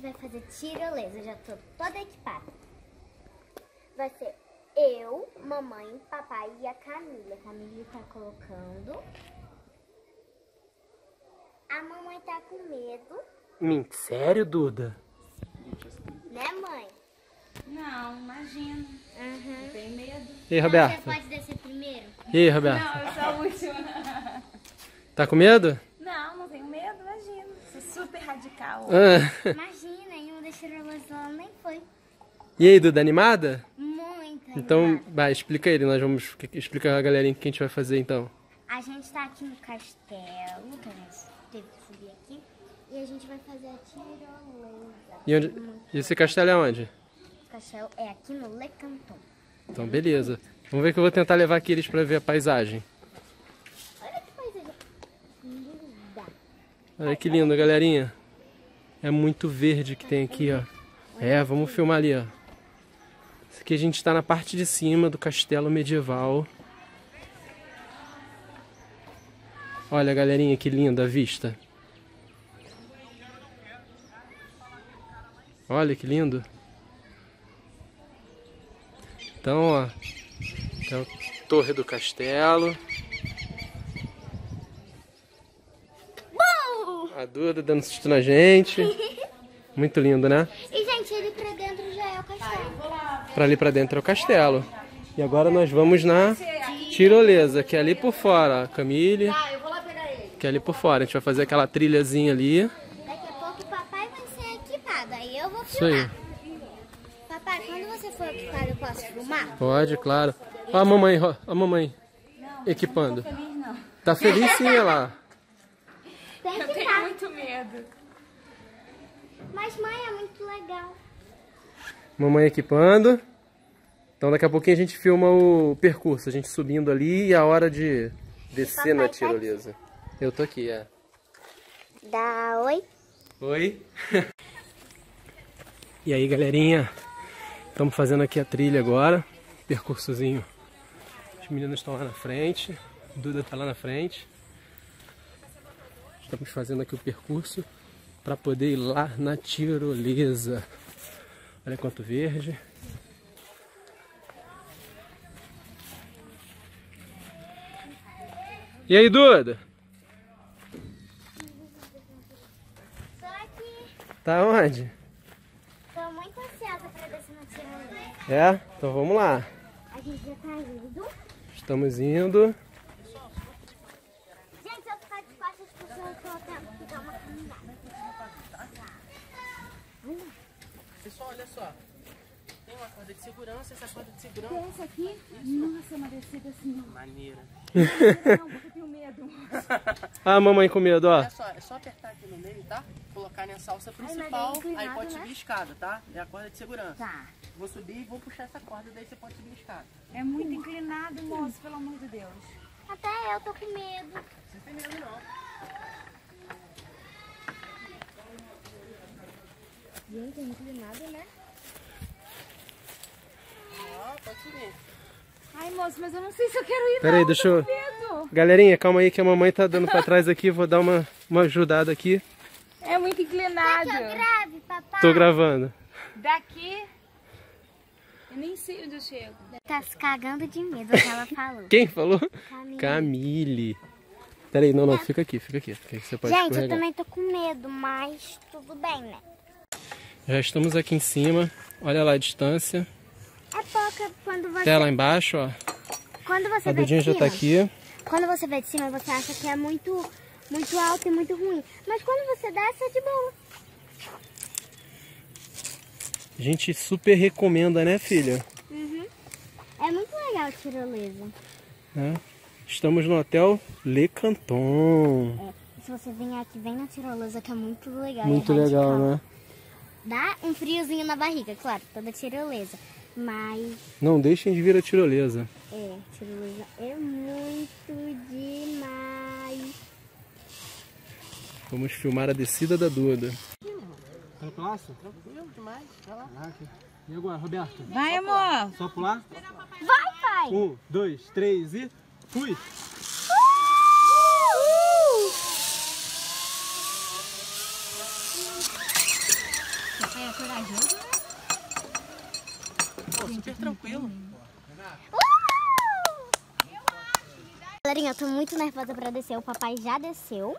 gente vai fazer tirolesa. Eu já tô toda equipada. Vai ser eu, mamãe, papai e a Kamilly. A Kamilly tá colocando. A mamãe tá com medo. Mente, sério, Duda? Né, mãe? Não, imagina. Uhum. Não tem medo. E aí, Roberto? Você pode descer primeiro? E aí, Roberto? Não, eu sou a última. Tá com medo? Não, não tenho medo, imagina. Sou super radical. Ah. Imagina, e uma das tirolesas lá nem foi. E aí, Duda, animada? Muito. Então, animada. Vai, explica ele. Nós vamos explicar a galerinha o que a gente vai fazer, então. A gente tá aqui no castelo, que a gente teve que subir aqui. E a gente vai fazer a tirolesa. E, e esse castelo é onde? O castelo é aqui no Le Canton. Então, beleza. Vamos ver que eu vou tentar levar aqui eles pra ver a paisagem. Olha que paisagem linda. Olha que lindo, galerinha. É muito verde que tem aqui, ó. É, vamos filmar ali, ó. Isso aqui a gente tá na parte de cima do castelo medieval. Olha, galerinha, que linda a vista. Olha que lindo. Então, ó, é a torre do castelo. Bom! A Duda dando susto na gente. Muito lindo, né? E, gente, ali pra dentro já é o castelo. Pra ali pra dentro é o castelo. E agora nós vamos na tirolesa, que é ali por fora, ó, Kamilly. Tá, eu vou lá pegar ele. Que é ali por fora. A gente vai fazer aquela trilhazinha ali. Isso aí. Papai, quando você for equipado, eu posso filmar? Pode, claro. Olha a mamãe, não, equipando. Não tô feliz, não. Tá feliz sim, olha lá. Eu tenho muito medo. Mas, mãe, é muito legal. Mamãe equipando. Então, daqui a pouquinho a gente filma o percurso. A gente subindo ali e a hora de descer na tirolesa. Eu tô aqui, é. Dá oi. Oi. E aí, galerinha, estamos fazendo aqui a trilha agora, percursozinho. Os meninos estão lá na frente, Duda está lá na frente. Estamos fazendo aqui o percurso para poder ir lá na tirolesa. Olha quanto verde. E aí, Duda? Tô aqui. Tá onde? É? Então vamos lá. A gente já tá indo. Estamos indo. Gente, eu ficar de costas porque eu dar uma caminhada. Pessoal, olha só. Tem uma corda de segurança, essa corda de segurança. Tem essa aqui? Isso. Nossa, uma descida assim. Maneira. Não, porque eu tenho medo. Ah, a mamãe com medo, ó. Olha só, é só apertar aqui no meio, tá? Colocar na salsa principal, aí pode subir a escada, tá? É a corda de segurança. Tá. Vou subir e vou puxar essa corda, daí você pode subir a escada. É muito inclinado, moço, pelo amor de Deus. Até eu tô com medo. Você tem medo não. Gente, é inclinado, né? Ó, pode subir. Ai, moço, mas eu não sei se eu quero ir. Peraí, deixa eu... Galerinha, calma aí que a mamãe tá dando pra trás aqui. Vou dar uma ajudada aqui. É muito inclinado. Quer que eu grave, papai? Tô gravando. Daqui... Eu nem sei onde eu chego. Tá se cagando de medo, o que ela falou. Quem falou? Kamilly. Peraí, não, fica aqui. Você pode gente, escorregar. Eu também tô com medo, mas tudo bem, né? Já estamos aqui em cima. Olha lá a distância. É pouca quando você... Até lá embaixo, ó. Quando você a Dudinha já tá aqui. Quando você vê de cima, você acha que é muito alto e muito ruim. Mas quando você desce, é de boa. A gente super recomenda, né, filha? Uhum. É muito legal a tirolesa. É. Estamos no hotel Le Canton. É. Se você vier aqui, vem na tirolesa, que é muito legal. Muito legal, né? Dá um friozinho na barriga, claro, toda tirolesa. Mas... Não deixem de vir a tirolesa. É, a tirolesa é muito demais. Vamos filmar a descida da Duda. Quer pular? Tranquilo demais. Vai lá. E agora, Roberto? Vai, amor. Só pular? Vai, pai. 1, 2, 3 e... Fui! super tranquilo. Galerinha, eu tô muito nervosa pra descer. O papai já desceu.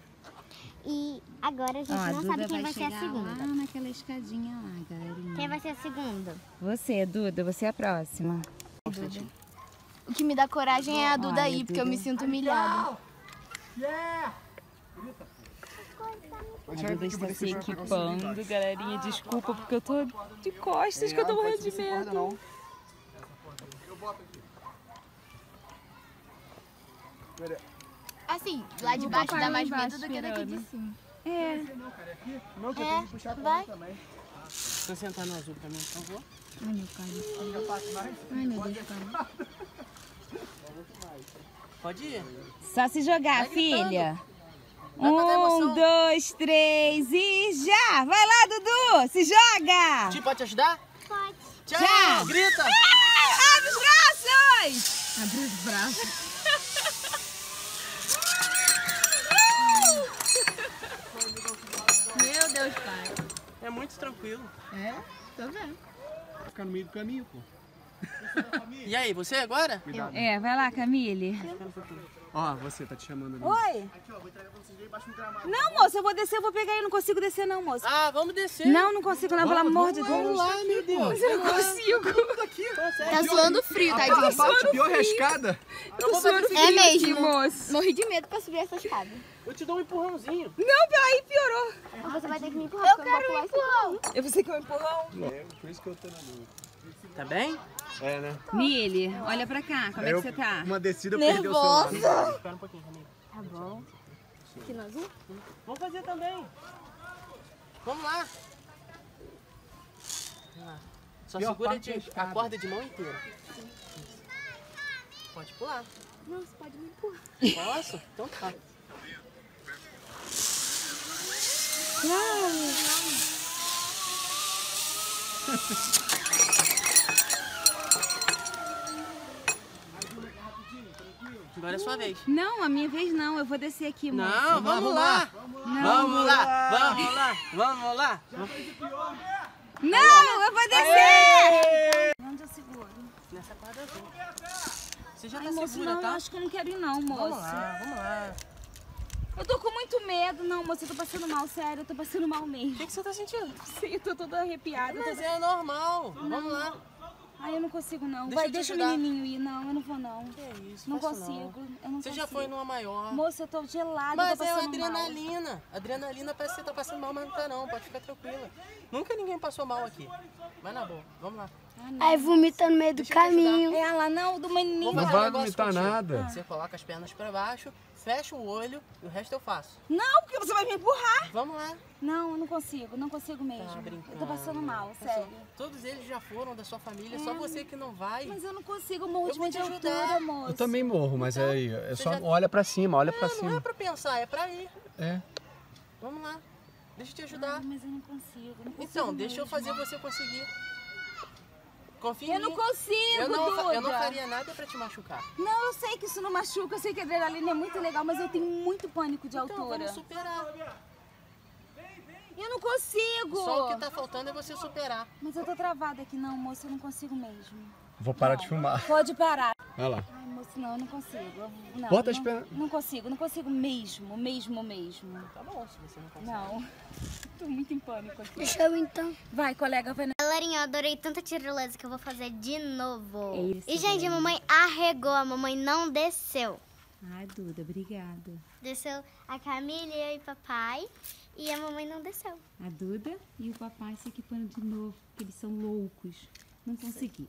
E agora a gente não sabe quem vai ser a segunda. Lá naquela escadinha lá, galerinha. Quem vai ser a segunda? Você, Duda. Você é a próxima. Duda. O que me dá coragem é a Duda aí, porque eu me sinto humilhada. A Duda está se equipando, galerinha. Desculpa, porque eu tô de costas, que eu tô morrendo de medo. Assim, lá de baixo dá mais medo do que daqui de cima. É. Não, que eu tenho que puxar pra mim também. Estou sentando no azul pra mim, por favor. Ai, meu cara. Ai, meu Deus, cara. Pode ir. Só se jogar, filha. 1, 2, 3 e já! Vai lá, Dudu! Se joga! Ti, pode te ajudar? Pode. Tchau! Já. Grita! Abre os braços! Abre os braços. Meu Deus, pai. É muito tranquilo. É? Tô vendo. Vai ficar no meio do caminho, pô. E aí, você agora? Cuidado. É, vai lá, Kamilly. Ó, você tá te chamando ali. Oi? Aqui, ó, vou entregar pra vocês aí embaixo do gramado. Não, moça, eu vou descer, eu vou pegar aí. Não consigo descer não, moça. Ah, vamos descer. Não, não consigo não, pelo amor de Deus. Vamos lá, meu Deus. Eu não consigo. Tá suando frio, tá? A parte pior é a escada. É mesmo, moço. Morri de medo pra subir essa escada. Eu te dou um empurrãozinho. Não, aí piorou. Você vai ter que me empurrar. Eu quero um empurrão. Eu pensei que é um empurrão. É, por isso que eu tô na dúvida. Tá bem? É, né? Mili, olha pra cá, como é que você tá? Uma descida, perdeu o celular. Nervosa! Espera um pouquinho, Camila. Tá bom. Aqui no azul? Vamos fazer também. Vamos lá. Só segura a corda de mão inteira. Pode pular. Não, você pode me empurrar. Posso? Então tá. Agora é sua vez. Não, a minha vez não. Eu vou descer aqui, moça. Não, vamos lá. Vamos lá. Vamos lá. Vamos lá. Não, eu vou descer. Onde eu seguro? Nessa quadra aqui. Você já tá segura, tá? Não, acho que eu não quero ir não, moça. Vamos lá, vamos lá. Eu tô com muito medo. Não, moça, eu tô passando mal, sério. Eu tô passando mal mesmo. O que você tá sentindo? Sim, eu tô toda arrepiada. Mas é normal. Vamos lá. Ai, eu não consigo não. Deixa deixa o menininho ir. Não, eu não vou não. Que é isso? Não consigo. Eu não consigo. Já foi numa maior. Moça, eu tô gelada. Mas tô passando mal. Adrenalina. Adrenalina parece que você tá passando mal, mas não tá não. Pode ficar tranquila. Nunca ninguém passou mal aqui. Mas na boa. Vamos lá. Aí vomita no meio do caminho. Ela não, do menininho. Não vai vomitar nada. Você coloca as pernas pra baixo, fecha o olho e o resto eu faço. Não, porque você vai me empurrar. Vamos lá. Não, eu não consigo. Não consigo mesmo. Tá brincando. Eu tô passando mal, sério. Todos eles já foram da sua família, só você que não vai. Mas eu não consigo, morro de medo de altura, moço. Eu também morro, mas aí é só olha pra cima, olha pra cima. Não é pra pensar, é pra ir. É. Vamos lá. Deixa eu te ajudar. Mas eu não consigo. Então, deixa eu fazer você conseguir. Confia em mim. Eu não consigo, Duda. Eu não faria nada pra te machucar. Não, eu sei que isso não machuca, eu sei que a adrenalina é muito legal, mas eu tenho muito pânico de altura. Então, vamos superar. Eu não consigo. Só o que tá faltando é você superar. Mas eu tô travada aqui, não, moça, eu não consigo mesmo. Vou parar de filmar. Pode parar. Vai lá. Ai, moça, não, eu não consigo. Não, bota as pernas. Não consigo mesmo. Tá bom, se você não consegue. Não. Tô muito em pânico aqui. Deixa eu então. Vai, colega, vai na... Galerinha, eu adorei tanta tirolesa que eu vou fazer de novo. Isso, e, gente, a mamãe arregou, a mamãe não desceu. Ai, Duda, obrigada. Desceu a Kamilly, eu e papai. E a mamãe não desceu. A Duda e o papai se equipando de novo, porque eles são loucos. Não consegui.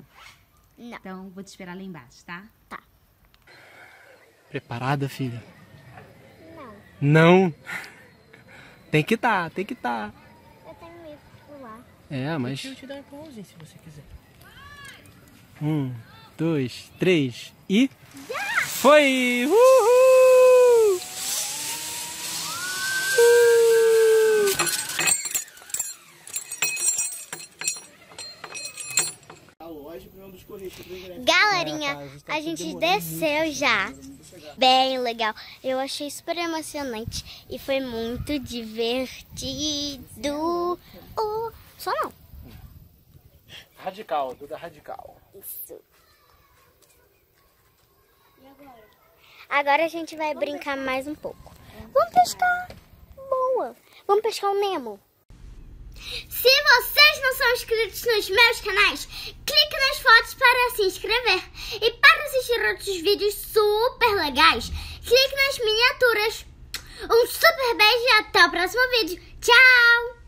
Não. Então, vou te esperar lá embaixo, tá? Tá. Preparada, filha? Não. Não? Tem que estar, tem que estar. Eu tenho medo de pular. É, mas... eu te dar um empurrãozinho, se você quiser. 1, 2, 3 e... Yeah! Foi! Uhul! Galerinha, a gente desceu já, bem legal, eu achei super emocionante e foi muito divertido, só não. Radical, Duda Radical. Isso. E agora? Agora a gente vai brincar mais um pouco. Vamos pescar. Boa. Vamos pescar o Nemo. Se vocês não são inscritos nos meus canais, clique nas fotos para se inscrever. E para assistir outros vídeos super legais, clique nas miniaturas. Um super beijo e até o próximo vídeo. Tchau!